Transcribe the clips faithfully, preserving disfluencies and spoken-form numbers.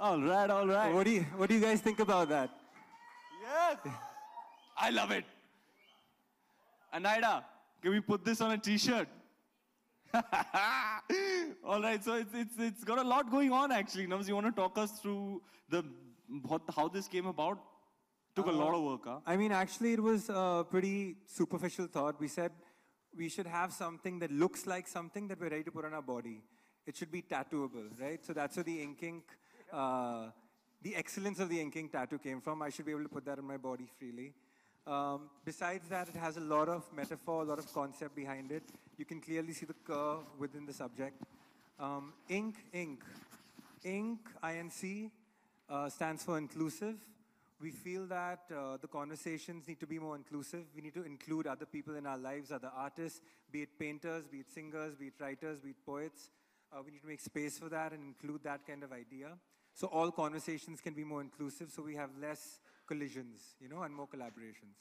All right, all right. What do you, what do you guys think about that? Yes. I love it. Anida, can we put this on a T-shirt? All right, so it's, it's, it's got a lot going on, actually. Namaz, you want to talk us through the how this came about? Took uh, a lot of work, huh? I mean, actually, it was a pretty superficial thought. We said we should have something that looks like something that we're ready to put on our body. It should be tattooable, right? So that's where the Incink, uh, the excellence of the Incink tattoo came from. I should be able to put that on my body freely. Um, besides that, it has a lot of metaphor, a lot of concept behind it. You can clearly see the curve within the subject. Um, Inc, Inc. Inc, I N C, uh, stands for inclusive. We feel that uh, the conversations need to be more inclusive. We need to include other people in our lives, other artists, be it painters, be it singers, be it writers, be it poets. Uh, we need to make space for that and include that kind of idea. So all conversations can be more inclusive, so we have less collisions, you know, and more collaborations.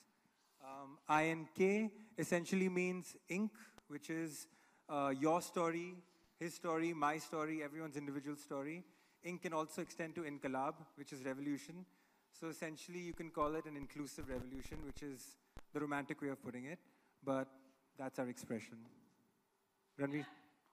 Um, I N K essentially means ink, which is uh, your story, his story, my story, everyone's individual story. Ink can also extend to inkalab, which is revolution. So essentially, you can call it an inclusive revolution, which is the romantic way of putting it. But that's our expression. Ranveer?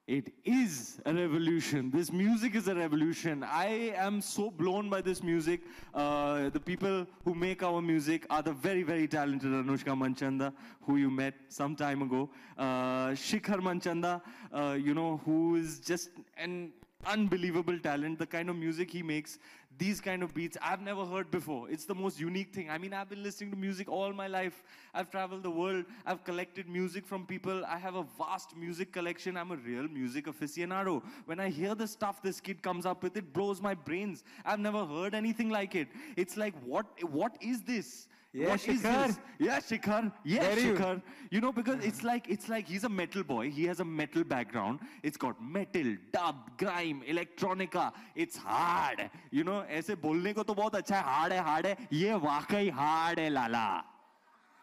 It is a revolution. This music is a revolution. I am so blown by this music. Uh, the people who make our music are the very, very talented Anushka Manchanda, who you met some time ago. Uh, Shikhar Manchanda, uh, you know, who is just an unbelievable talent. The kind of music he makes, these kind of beats, I've never heard before. It's the most unique thing. I mean, I've been listening to music all my life. I've traveled the world. I've collected music from people. I have a vast music collection. I'm a real music aficionado. When I hear the stuff this kid comes up with, it blows my brains. I've never heard anything like it. It's like, what? What is this? Yeah, what Shikhar. Is this? Yeah, Shikhar. Yeah, Shikhar. You? you know, because it's like, it's like he's a metal boy. He has a metal background. It's got metal, dub, grime, electronica. It's hard. You know, ऐसे बोलने को तो बहुत अच्छा है. Hard है, hard है. ये वाकई hard है, लाला.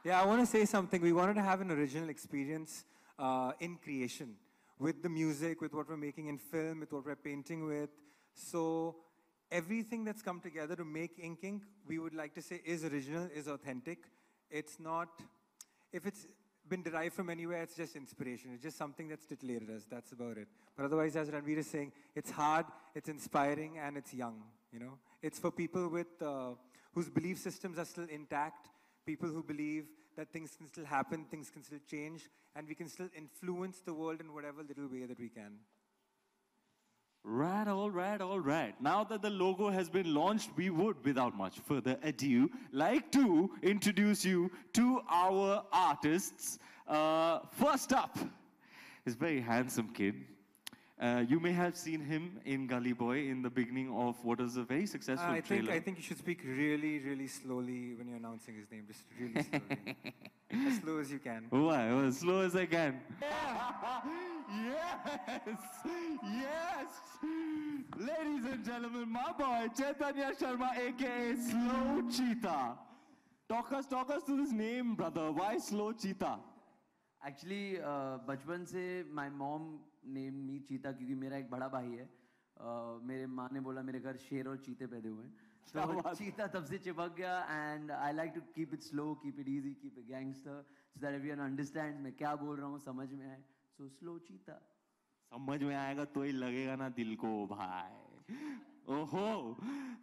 Yeah, I want to say something. We wanted to have an original experience uh, in creation with the music, with what we're making in film, with what we're painting with. So everything that's come together to make Incink, we would like to say, is original, is authentic. It's not, if it's been derived from anywhere, it's just inspiration. It's just something that's titillated us. That's about it. But otherwise, as Ranveer is saying, it's hard, it's inspiring, and it's young. You know, it's for people with uh, whose belief systems are still intact, people who believe that things can still happen, things can still change, and we can still influence the world in whatever little way that we can. Right, all right, all right. Now that the logo has been launched, we would, without much further ado, like to introduce you to our artists. Uh, first up, this very handsome kid. Uh, you may have seen him in Gully Boy in the beginning of what is a very successful uh, I trailer. Think, I think you should speak really, really slowly when you're announcing his name. Just really slowly. As slow as you can. Why? Well, as slow as I can. Yeah. Yes, yes, ladies and gentlemen, my boy Chaitanya Sharma, aka Slow Cheetah. Talk us, talk us to this name, brother. Why Slow Cheetah? Actually, uh, बचपन से my mom named me Cheetah क्योंकि मेरा एक बड़ा भाई है. Uh, मेरे माँ ने बोला मेरे घर शेर और चीते पैदा हुए हैं. So Cheetah तब से चिपक गया, and I like to keep it slow, keep it easy, keep it gangster, so that everyone understands मैं क्या बोल रहा हूँ, समझ में आए. So Slow Cheetah. समझ में आएगा तो ही लगेगा ना दिल को भाई. Oh,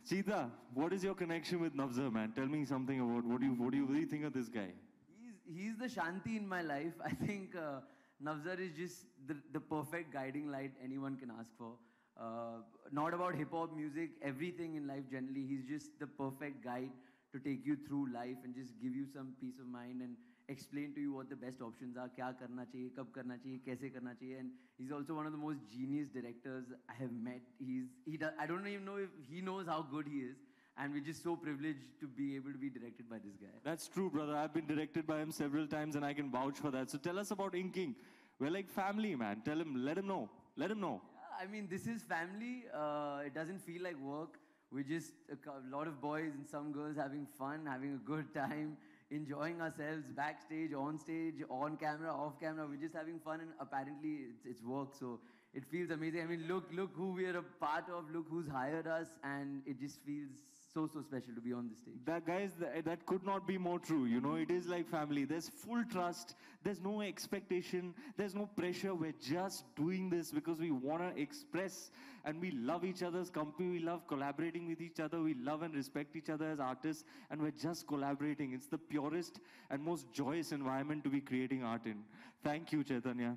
Cheetah, what is your connection with Navzar, man? Tell me something about what do you what do you really think of this guy? He's he's the Shanti in my life. I think uh, Navzar is just the the perfect guiding light anyone can ask for. Uh, not about hip hop music, everything in life generally. He's just the perfect guide to take you through life and just give you some peace of mind and explain to you what the best options are, क्या करना चाहिए, कब करना चाहिए, कैसे करना चाहिए, and he's also one of the most genius directors I have met. He's, he does, I don't even know if he knows how good he is, and we're just so privileged to be able to be directed by this guy. That's true, brother. I've been directed by him several times, and I can vouch for that. So tell us about Incink. We're like family, man. Tell him, let him know, let him know. Yeah, I mean, this is family. Uh, it doesn't feel like work. We're just a lot of boys and some girls having fun, having a good time, enjoying ourselves backstage, on stage, on camera, off camera. We're just having fun, and apparently it's, it's work. So it feels amazing. I mean, look, look who we are a part of, look who's hired us, and it just feels so, so special to be on this stage. That, guys, that, that could not be more true, you know. It is like family. There's full trust. There's no expectation. There's no pressure. We're just doing this because we want to express, and we love each other's company. We love collaborating with each other. We love and respect each other as artists, and we're just collaborating. It's the purest and most joyous environment to be creating art in. Thank you, Chaitanya.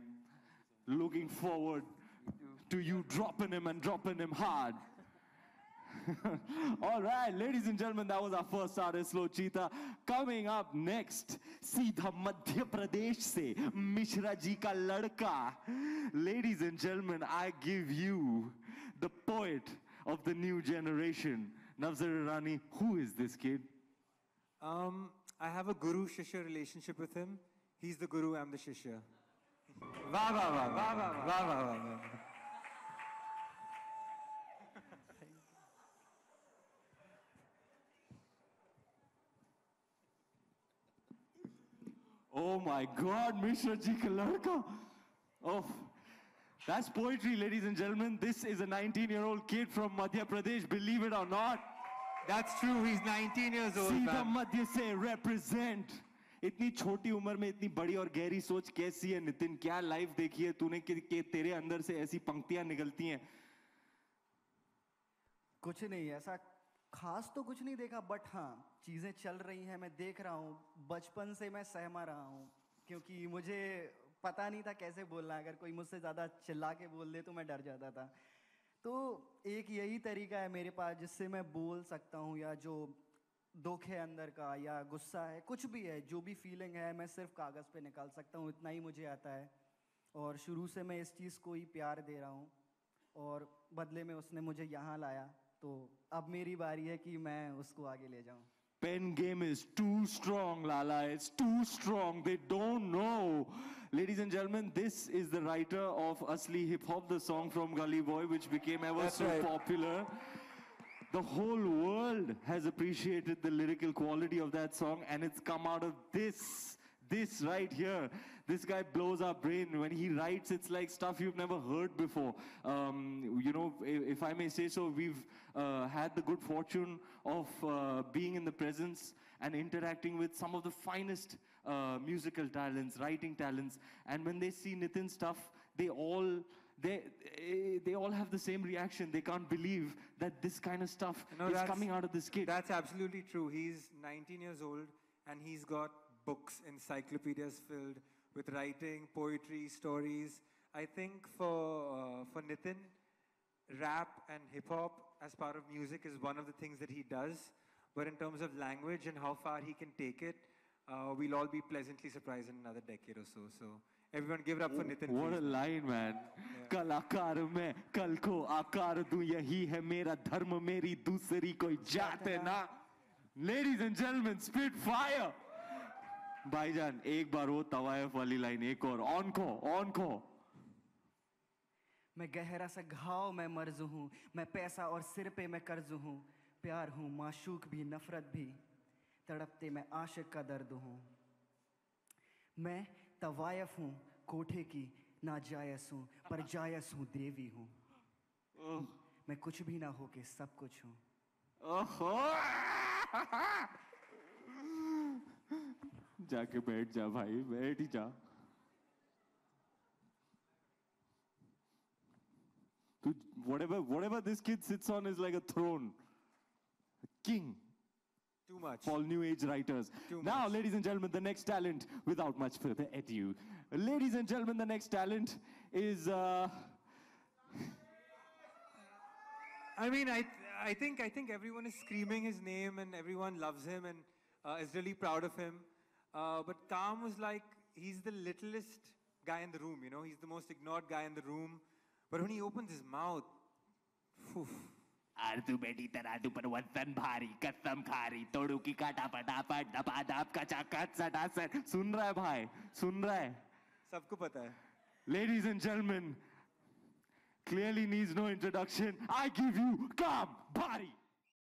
Looking forward to you dropping him and dropping him hard. Alright, ladies and gentlemen, that was our first artist, Slow Cheetah. Coming up next, Seedha Madhya Pradesh se Mishra ji ka ladka. Ladies and gentlemen, I give you the poet of the new generation, Navzar Eranee. Who is this kid? Um, I have a guru-shishya relationship with him. He's the guru, I'm the shishya. Wow, wow, wow, wow, wow, wow, wow. Oh my God, Mishra ji ka ladka. Oh, that's poetry, ladies and gentlemen. This is a nineteen-year-old kid from Madhya Pradesh, believe it or not. That's true, he's nineteen years old. Seedha Madhya se represent. इतनी छोटी उम्र में इतनी बड़ी और गहरी सोच कैसी है नितिन? क्या लाइफ देखी है तूने कि तेरे अंदर से ऐसी पंक्तियां निकलती हैं? कुछ नहीं, ऐसा खास तो कुछ नहीं देखा, बट हाँ चीजें चल रही हैं, मैं देख रहा हूँ. बचपन से मैं सहमा रहा हूँ क्योंकि मुझे पता नहीं था कैसे बोलना. अगर कोई मुझसे ज्यादा चिल्ला के बोल दे तो मैं डर जाता था. तो एक यही तरीका है मेरे पास जिससे मैं बोल सकता हूँ, या जो दुख है अंदर का या गुस्सा है, कुछ भी है, जो भी फीलिंग है मैं सिर्फ कागज़ पे निकाल सकता हूँ. इतना ही मुझे आता है और शुरू से मैं इस चीज़ को ही प्यार दे रहा हूँ और बदले में उसने मुझे यहाँ लाया. तो अब मेरी बारी है कि मैं उसको आगे ले जाऊँ. Pen game is too strong, Lala. It's too strong. They don't know. Ladies and gentlemen, this is the writer of Asli Hip Hop, the song from Gully Boy, which became ever That's so right. popular. The whole world has appreciated the lyrical quality of that song, and it's come out of this, this right here. This guy blows our brain. When he writes, it's like stuff you've never heard before. Um, you know, if, if I may say so, we've uh, had the good fortune of uh, being in the presence and interacting with some of the finest uh, musical talents, writing talents. And when they see Nitin's stuff, they all... They, they all have the same reaction. They can't believe that this kind of stuff no, is coming out of this kid. That's absolutely true. He's nineteen years old and he's got books, encyclopedias filled with writing, poetry, stories. I think for, uh, for Nitin, rap and hip-hop as part of music is one of the things that he does. But in terms of language and how far he can take it, uh, we'll all be pleasantly surprised in another decade or so. So. Everyone give it up for Nitin. What please. a line, man. Kalakar mein kal ko aakar dun, yahi hai mera dharma, meri dusri koi jaat hai na. Ladies and gentlemen, spit fire. Bhaijan, ek baar wo tawaf wali line, ek aur. Encore, encore. मैं गहरा सा घाव मैं मर्जू हूँ, मैं पैसा और सिर पे मैं कर्जू हूँ, प्यार हूँ माशूक भी नफरत भी, तड़पते मैं आशिक का दर्द हूँ. मैं तवायफ हूँ कोठे की, नाजायस हूँ पर जायस हूँ, देवी हूँ. oh. मैं कुछ भी ना हो के सब कुछ हूँ. जाके बैठ जा भाई, बैठ ही जा. Whatever, whatever this kid sits on is like a throne, a king. Too much. All new age writers. Too now, much. Ladies and gentlemen, the next talent, without much further ado. Ladies and gentlemen, the next talent is... Uh... I mean, I, th I, think, I think everyone is screaming his name and everyone loves him and uh, is really proud of him. Uh, but Kaam was like, he's the littlest guy in the room, you know. He's the most ignored guy in the room. But when he opens his mouth, phew. आरतू बेटी तरातू पर वतन भारी, कसम खारी तोड़ू की काटा पटापट दबा दाब का चाकत सटा सट. सुन रहा है भाई, सुन रहा है, सबको पता है. Ladies and gentlemen, clearly needs no introduction. I give you Kaam Bhaari.